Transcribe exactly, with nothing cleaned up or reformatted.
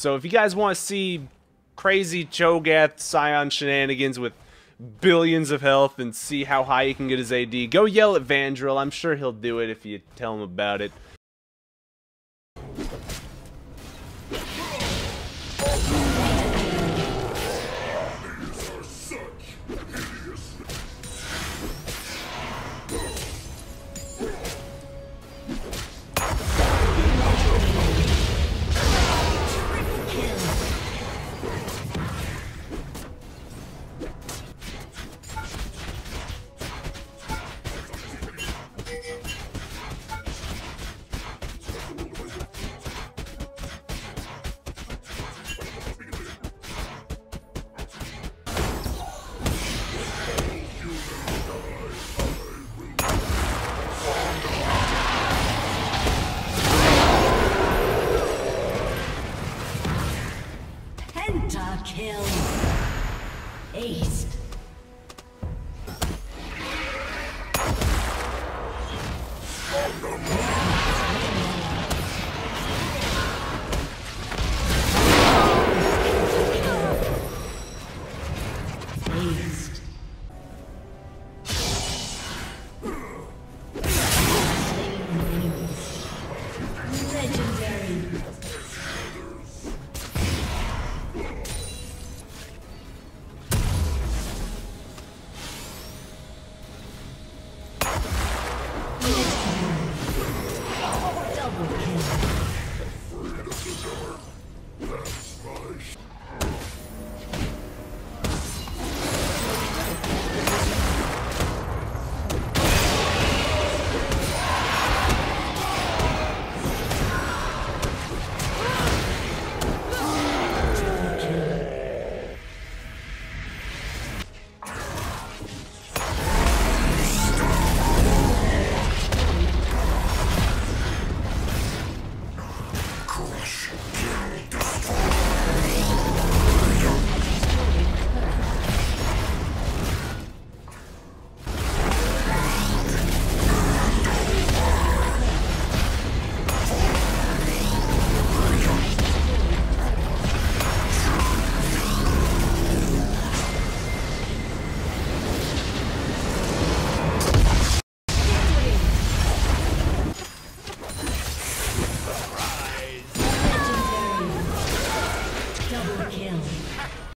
So if you guys want to see crazy Cho'gath Sion shenanigans with billions of health and see how high he can get his A D, go yell at Vandiril. I'm sure he'll do it if you tell him about it. Kill. Ace.